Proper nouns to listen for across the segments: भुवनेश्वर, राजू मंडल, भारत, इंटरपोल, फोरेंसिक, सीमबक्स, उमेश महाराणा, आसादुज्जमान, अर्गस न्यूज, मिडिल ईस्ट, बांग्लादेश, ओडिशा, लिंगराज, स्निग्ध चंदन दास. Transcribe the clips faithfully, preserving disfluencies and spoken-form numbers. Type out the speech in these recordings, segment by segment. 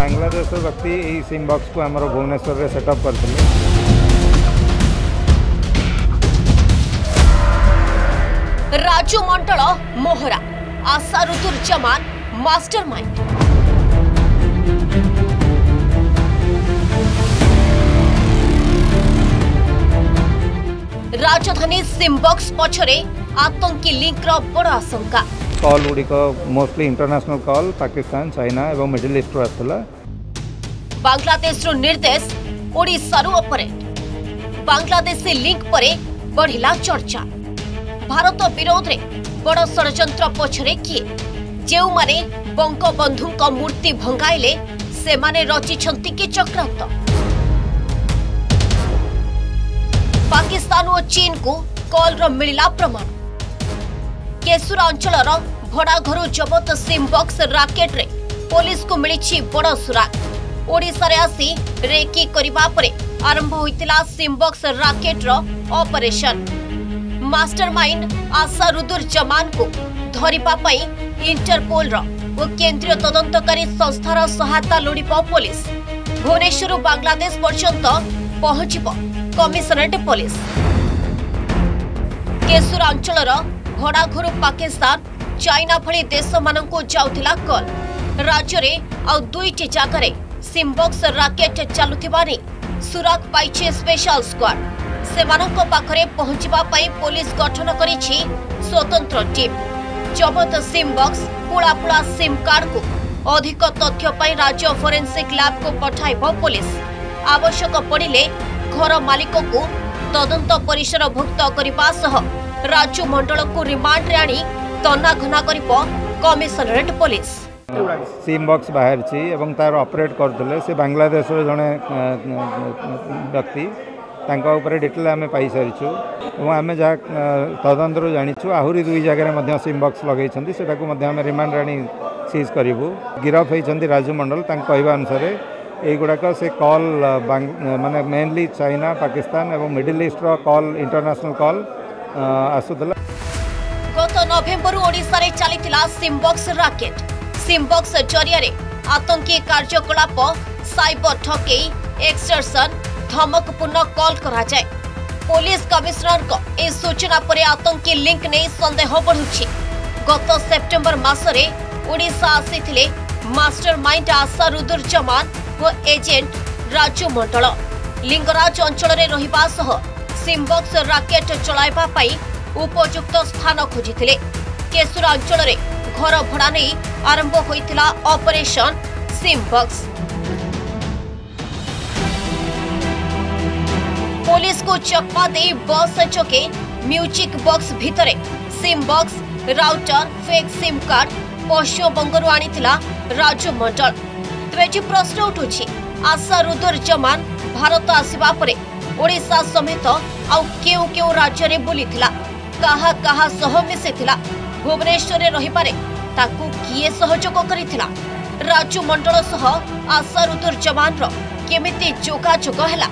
बांग्लादेश व्यक्ति ये सीमबक्स को आमर भुवनेश्वर में सेटअप करते। राजू मंडल मोहरा आसादुज्जमान मास्टरमाइंड। राजधानी सीमबक्स पछरे आतंकी लिंकर बड़ आशंका। कॉल गुड़िक mostly international call Pakistan China और मिडिल ईस्ट आसला। बांग्लादेश निर्देश ओडिशारू ऑपरेट। बांग्लादेशी लिंक पर बढ़िला चर्चा। भारत विरोध रे बड़ षड्यंत्र पछरे किए जे माने बंगबंधु का मूर्ति भंगाइले से माने रचिछंती के चक्रांत। पाकिस्तान और चीन को कॉल रो मिलिला प्रमाण। केसुरा अंचल भड़ा घर जबत सीमबक्स राकेट रे पुलिस को मिली बड़ सुराग। ओडिशा रे आसी रेकी करिबा परे आरंभ होइतिला सीमबक्स राकेट रो ऑपरेशन। मास्टरमाइंड आसादुज्जमान को धरिबा पई इंटरपोल रो ओ केंद्रीय तदंतकारी संस्थार सहायता लोड़िब पुलिस। भुवनेश्वर बांग्लादेश पर्यंत पहुंचब कमिशनरेट पुलिस। केसुर अंचलर भड़ाघर पाकिस्तान चाइना भली देश मानकु जाउथिला कॉल। राज्य रे आ दुईटी जागारे सीमबक्स राकेट चलुथिबा ने सुराग पाइछे स्पेशल स्क्वाड। सेमानंको पाखरे पहुंचबा पई पुलिस गठन करिछि स्वतंत्र टीम। जबत सीमबक्स पुड़ा पुड़ा सिम कार्ड को अधिक तथ्य पई राज्य फोरेंसिक लैब को पठाइब पुलिस। आवश्यक पड़िले घर मालिक को तदंत परिसरभुक्त करबा सह राजू मंडल को रिमांड रे आनी तनाघना करिब कमिशनरेट पुलिस। सीमबक्स बाहर छी एवं तार ऑपरेट करथले से बांग्लादेश रे जने व्यक्ति तांका ऊपर डिटेल आम पाई सारीचु और आम जहाँ तदंतर जाचु। आहरी दुई जगह सीमबक्स लगे आम रिमांड आनी सीज करूँ। गिरफ होती राजू मंडल कहवा अनुसार यगुड़ाक से कॉल माने मेनली चाइना पाकिस्तान और मिडिल ईस्ट call international call आसूला। गत नवेम्बर ओडिशा रे चलीथिला सीमबक्स राकेट। सीमबक्स जरिया आतंकी कार्यकलाप साइबर ठकई एक्सटर्शन धमकपूर्ण कॉल करा जाए। पुलिस कमिश्नर को इस सूचना पर आतंकी लिंक नहीं संदेह बढ़ुछि। गत सेप्टेम्बर मासरे ओडिशा आसीथिले मास्टरमाइंड आसादुज्जमान व एजेंट राजू मंडल। लिंगराज अंचल रे रहिबा सह सीमबक्स राकेट चलाइबा पई उपयुक्त स्थान खोजिथिले। केसुरा अंचल रे घर भड़ा नहीं आरंभ होइथिला ऑपरेशन सीमबक्स। पुलिस को चप्पा दे बस चके म्यूजिक बॉक्स भितरे सीमबक्स router fake SIM card पश्चिमबंगरू आनीथिला राजू मंडल। तेज प्रश्न उठुछि आसादुज्जमान भारत आसवा परे ओडिशा समेत आउ केउ केउ राज्य रे बुलीथिला, कहा कहा सह मिसेथिला, भुवनेश्वर रे रहिपारे ताकू किए सहयोग करिथिला, राजू मंडल सह आसादुज्जमान रो केमिति जोगाजोग हैला,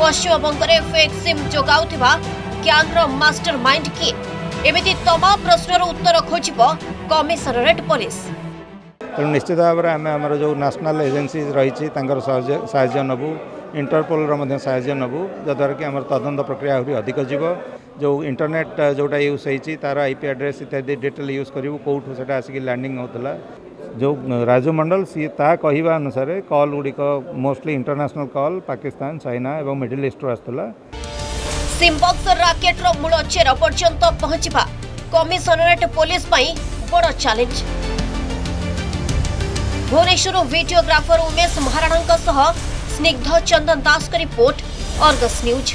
पश्चिमबंगे फेक सिम जोगाउथिबा ग्यांगर मास्टरमाइंड किए, एमिति तमाम प्रश्नर उत्तर खोजिब कमिशनरेट पुलिस। तेणु निश्चित भाव में आम आम जो नेशनल एजेन्सी रही साहाय्य नबू, इंटरपोल साहाय्य नबू, जद्वारा कि आम तदंत प्रक्रिया आहरी अधिक जीव। जो इंटरनेट जोटा यूज होती तार आईपी एड्रेस इत्यादि डिटेल यूज करूँ कौटू से आसिक लैंडिंग होता। जो राजू मंडल सी ता कहवा अनुसार कॉल गुड़िक mostly international call Pakistan China और मिडिल ईस्ट आसला। सीमबक्स राकेट रो मूल चेर पर्यंत पहुंचबा कमिशनरेट पुलिस बड़ चैलेंज। भुवनेश्वर वीडियोग्राफर उमेश महाराणा सह स्निग्ध चंदन दास की रिपोर्ट, अर्गस न्यूज।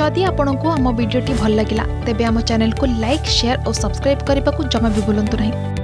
जदि आपंक आम भिड्टे भल लगा तेब आम चैनल को लाइक शेयर और सब्सक्राइब करने को जमा भी भूलु नहीं।